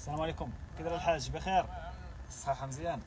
السلام عليكم. كي داير الحاج؟ بخير؟ الصحة مزيان؟